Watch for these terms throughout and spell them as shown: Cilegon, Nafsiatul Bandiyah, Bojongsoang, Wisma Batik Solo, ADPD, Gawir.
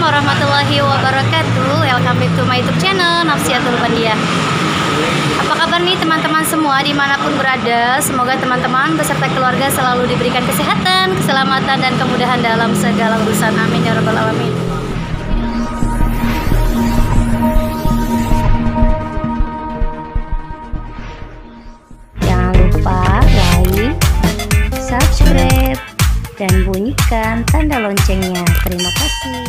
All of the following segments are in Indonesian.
Assalamualaikum warahmatullahi wabarakatuh. Welcome back to my YouTube channel Nafsiatul Bandiyah. Apa kabar nih teman-teman semua dimanapun berada. Semoga teman-teman beserta keluarga selalu diberikan kesehatan, keselamatan, dan kemudahan dalam segala urusan. Amin ya rabbal alamin. Jangan lupa like, subscribe, dan bunyikan tanda loncengnya. Terima kasih.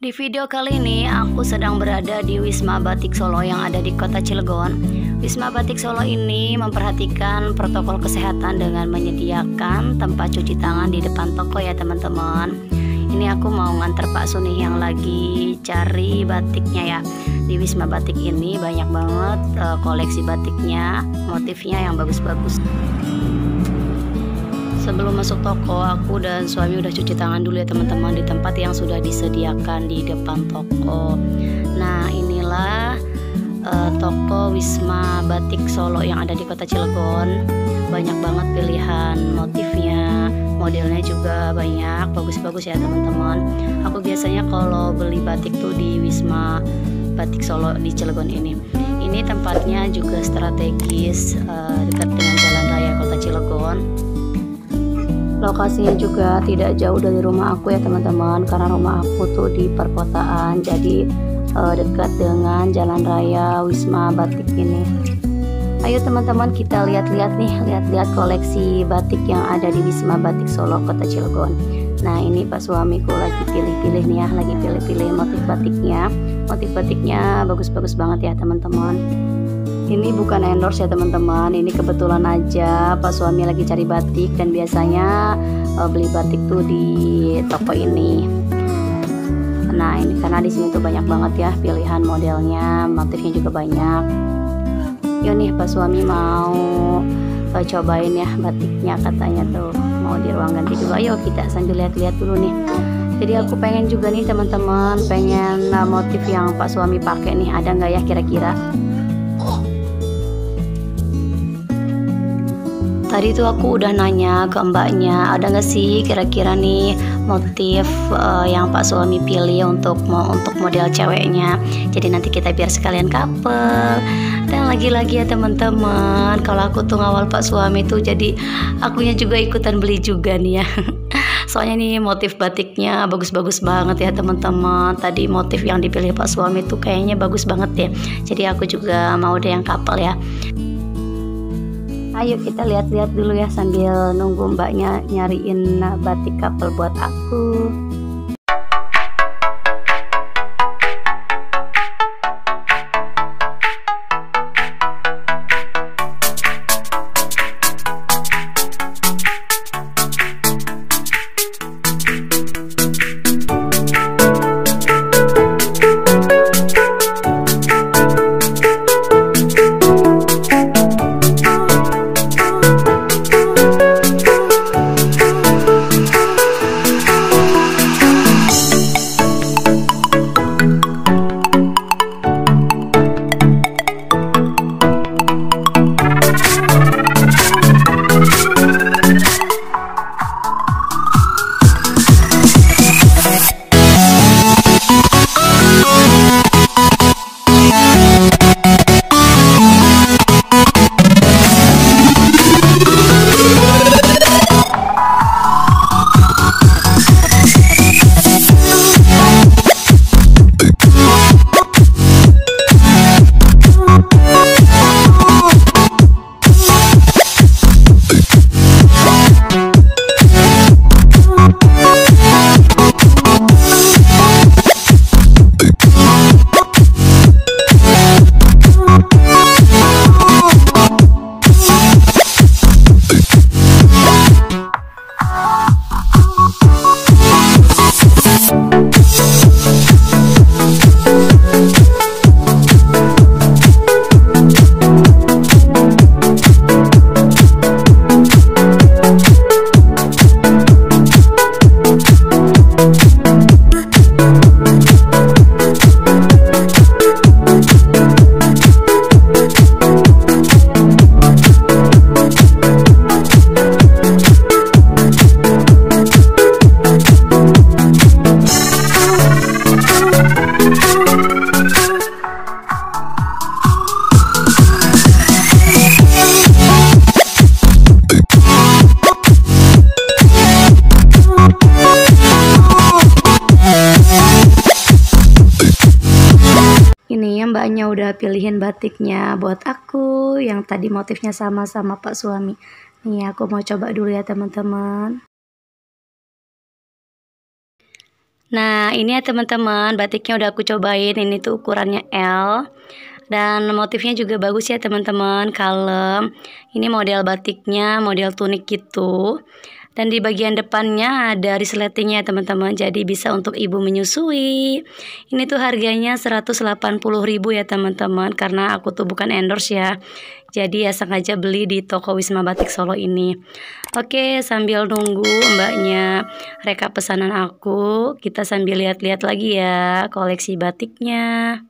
Di video kali ini aku sedang berada di Wisma Batik Solo yang ada di kota Cilegon. Wisma Batik Solo ini memperhatikan protokol kesehatan dengan menyediakan tempat cuci tangan di depan toko ya teman-teman. Ini aku mau nganter Pak Suni yang lagi cari batiknya ya. Di Wisma Batik ini banyak banget koleksi batiknya, motifnya yang bagus-bagus. Sebelum masuk toko, aku dan suami udah cuci tangan dulu ya teman-teman di tempat yang sudah disediakan di depan toko. Nah inilah toko Wisma Batik Solo yang ada di kota Cilegon. Banyak banget pilihan motifnya, modelnya juga banyak, bagus-bagus ya teman-teman. Aku biasanya kalau beli batik tuh di Wisma Batik Solo di Cilegon ini. Ini tempatnya juga strategis, dekat dengan jalan raya kota Cilegon. Lokasinya juga tidak jauh dari rumah aku ya teman-teman, karena rumah aku tuh di perkotaan, jadi dekat dengan jalan raya Wisma Batik ini. Ayo teman-teman kita lihat-lihat nih, lihat-lihat koleksi batik yang ada di Wisma Batik Solo kota Cilegon. Nah ini Pak suamiku lagi pilih-pilih nih ya, lagi pilih-pilih motif batiknya. Motif batiknya bagus-bagus banget ya teman-teman. Ini bukan endorse ya teman-teman, ini kebetulan aja Pak suami lagi cari batik dan biasanya beli batik tuh di toko ini. Nah ini karena di sini tuh banyak banget ya pilihan modelnya, motifnya juga banyak. Yo nih Pak suami mau cobain ya batiknya, katanya tuh mau di ruang ganti dulu. Ayo kita sambil lihat-lihat dulu nih. Jadi aku pengen juga nih teman-teman, pengen motif yang Pak suami pakai nih, ada nggak ya kira-kira? Tadi tuh aku udah nanya ke mbaknya, ada nggak sih kira-kira nih motif yang Pak suami pilih untuk model ceweknya. Jadi nanti kita biar sekalian couple. Dan lagi-lagi ya teman-teman, kalau aku tuh ngawal Pak suami tuh jadi akunya juga ikutan beli juga nih ya. Soalnya nih motif batiknya bagus-bagus banget ya teman-teman. Tadi motif yang dipilih Pak suami tuh kayaknya bagus banget ya. Jadi aku juga mau deh yang couple ya. Ayo kita lihat-lihat dulu ya sambil nunggu mbaknya nyariin batik couple buat aku. mbaknya udah pilihin batiknya buat aku yang tadi motifnya sama-sama pak suami. Nih aku mau coba dulu ya teman-teman. Nah ini ya teman-teman, batiknya udah aku cobain. Ini tuh ukurannya L. Dan motifnya juga bagus ya teman-teman, kalem. Ini model batiknya, model tunik gitu. Dan di bagian depannya ada resletingnya teman-teman, jadi bisa untuk ibu menyusui. Ini tuh harganya 180.000 ya teman-teman, karena aku tuh bukan endorse ya. Jadi ya sengaja beli di toko Wisma Batik Solo ini. Oke, sambil nunggu mbaknya rekap pesanan aku, kita sambil lihat-lihat lagi ya koleksi batiknya.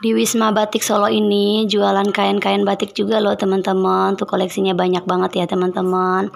Di Wisma Batik Solo ini jualan kain-kain batik juga loh teman-teman. Tuh koleksinya banyak banget ya teman-teman.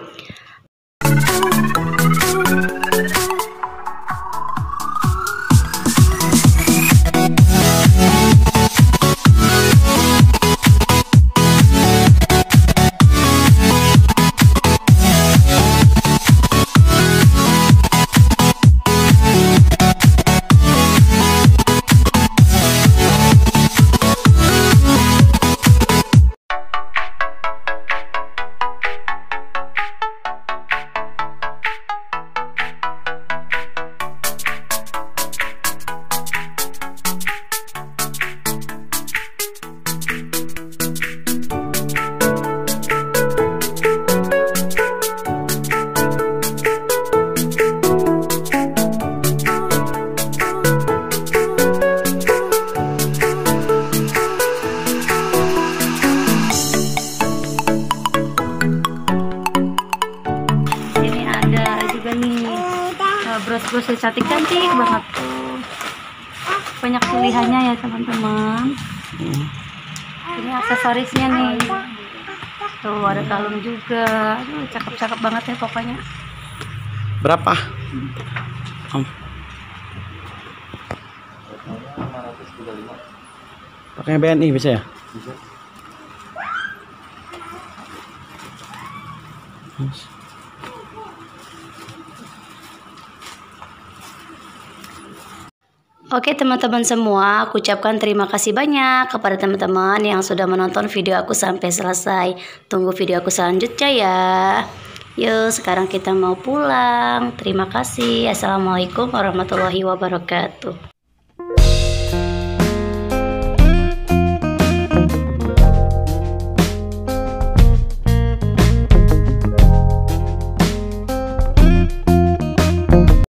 Bros yang cantik-cantik banget, banyak pilihannya ya teman-teman. Ini aksesorisnya nih, tuh ada kalung juga, cakep-cakep banget ya pokoknya. Berapa? Pakai BNI bisa ya? Bisa. Oke teman-teman semua, aku ucapkan terima kasih banyak kepada teman-teman yang sudah menonton video aku sampai selesai. Tunggu video aku selanjutnya ya. Yuk sekarang kita mau pulang. Terima kasih. Assalamualaikum warahmatullahi wabarakatuh.